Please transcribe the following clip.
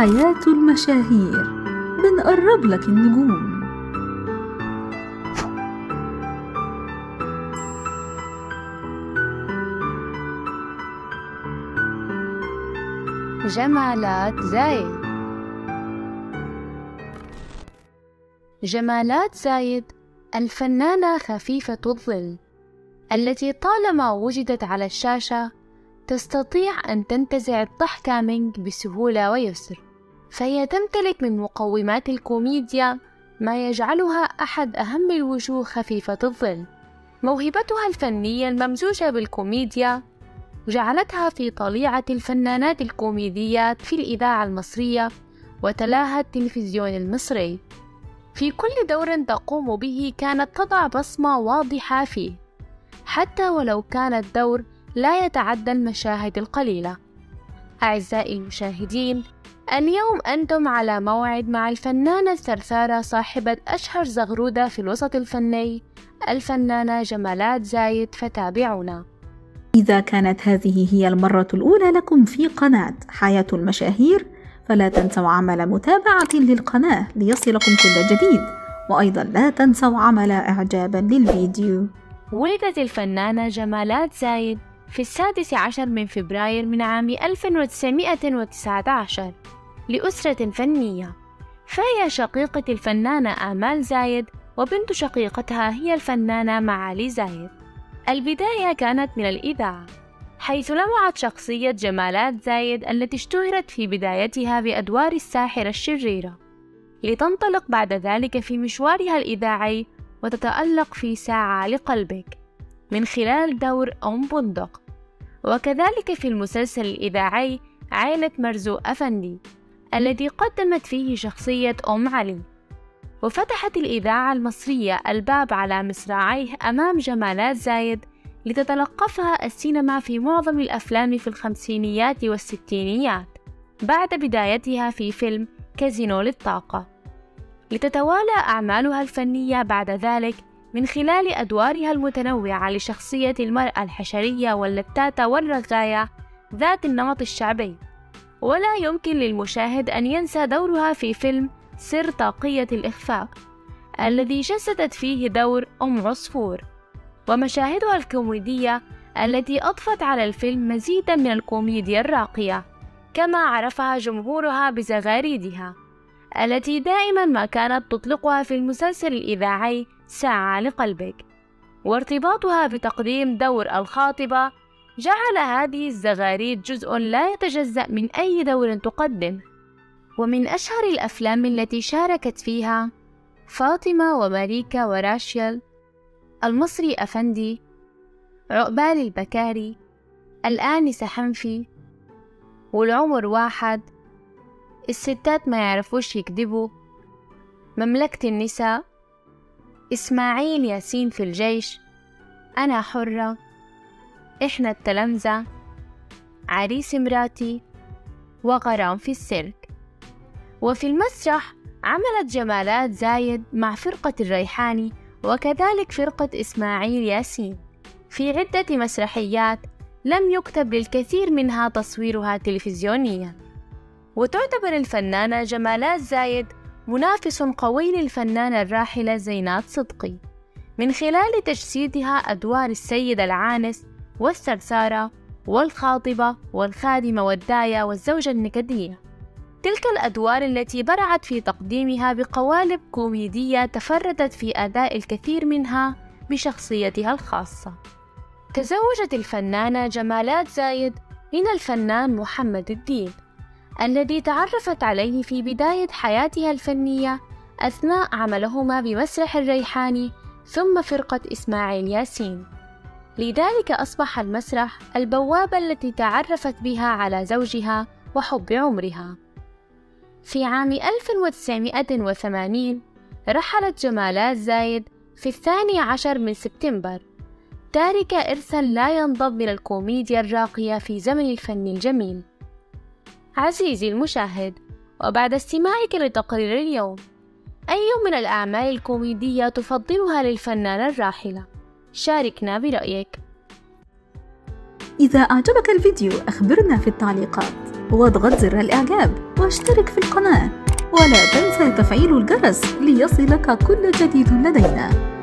حياة المشاهير، بنقرب لك النجوم. جمالات زايد. جمالات زايد الفنانة خفيفة الظل التي طالما وجدت على الشاشة تستطيع أن تنتزع الضحكة منك بسهولة ويسر، فهي تمتلك من مقومات الكوميديا ما يجعلها أحد أهم الوجوه خفيفة الظل. موهبتها الفنية الممزوجة بالكوميديا جعلتها في طليعة الفنانات الكوميديات في الإذاعة المصرية وتلاها التلفزيون المصري. في كل دور تقوم به كانت تضع بصمة واضحة فيه، حتى ولو كان الدور لا يتعدى المشاهد القليلة. أعزائي المشاهدين، اليوم أنتم على موعد مع الفنانة الثرثارة صاحبة أشهر زغرودة في الوسط الفني، الفنانة جمالات زايد، فتابعونا. إذا كانت هذه هي المرة الأولى لكم في قناة حياة المشاهير، فلا تنسوا عمل متابعة للقناة ليصلكم كل جديد، وأيضا لا تنسوا عمل إعجابا للفيديو. ولدت الفنانة جمالات زايد في 16 من فبراير من عام 1919 لأسرة فنية، فهي شقيقة الفنانة آمال زايد، وبنت شقيقتها هي الفنانة معالي زايد. البداية كانت من الإذاعة، حيث لمعت شخصية جمالات زايد التي اشتهرت في بدايتها بأدوار الساحرة الشريرة، لتنطلق بعد ذلك في مشوارها الإذاعي وتتألق في ساعة لقلبك من خلال دور أم بندق، وكذلك في المسلسل الإذاعي عيلة مرزوق أفندي الذي قدمت فيه شخصية أم علي. وفتحت الإذاعة المصرية الباب على مصراعيه أمام جمالات زايد لتتلقفها السينما في معظم الأفلام في الخمسينيات والستينيات بعد بدايتها في فيلم كازينو للطاقة، لتتوالى أعمالها الفنية بعد ذلك من خلال أدوارها المتنوعة لشخصية المرأة الحشرية واللتاتة والرغاية ذات النمط الشعبي. ولا يمكن للمشاهد أن ينسى دورها في فيلم سر طاقية الإخفاء الذي جسدت فيه دور أم عصفور، ومشاهدها الكوميدية التي أضفت على الفيلم مزيدا من الكوميديا الراقية كما عرفها جمهورها بزغاريدها التي دائما ما كانت تطلقها في المسلسل الإذاعي ساعة لقلبك، وارتباطها بتقديم دور الخاطبة جعل هذه الزغاريد جزء لا يتجزأ من أي دور تقدم. ومن أشهر الأفلام التي شاركت فيها فاطمة وماريكا وراشيل، المصري أفندي، عقبال البكاري، الآنسة حنفي، والعمر واحد، الستات ما يعرفوش يكذبوا، مملكة النساء، إسماعيل ياسين في الجيش، أنا حرة، إحنا التلامذة، عريس مراتي، وغرام في السيرك. وفي المسرح عملت جمالات زايد مع فرقة الريحاني وكذلك فرقة إسماعيل ياسين في عدة مسرحيات لم يكتب للكثير منها تصويرها تلفزيونيا. وتعتبر الفنانة جمالات زايد منافس قوي للفنانة الراحلة زينات صدقي من خلال تجسيدها أدوار السيدة العانس والثرثارة والخاطبة والخادمة والداية والزوجة النكدية، تلك الأدوار التي برعت في تقديمها بقوالب كوميدية تفردت في أداء الكثير منها بشخصيتها الخاصة. تزوجت الفنانة جمالات زايد من الفنان محمد الدين الذي تعرفت عليه في بداية حياتها الفنية أثناء عملهما بمسرح الريحاني ثم فرقة إسماعيل ياسين، لذلك أصبح المسرح البوابة التي تعرفت بها على زوجها وحب عمرها. في عام 1980 رحلت جمالات زايد في 12 من سبتمبر، تاركة إرثا لا ينضب من الكوميديا الراقية في زمن الفن الجميل. عزيزي المشاهد، وبعد استماعك لتقرير اليوم، أي من الأعمال الكوميدية تفضلها للفنانة الراحلة؟ شاركنا برأيك. إذا أعجبك الفيديو أخبرنا في التعليقات. واضغط زر الإعجاب واشترك في القناة، ولا تنسى تفعيل الجرس ليصلك كل جديد لدينا.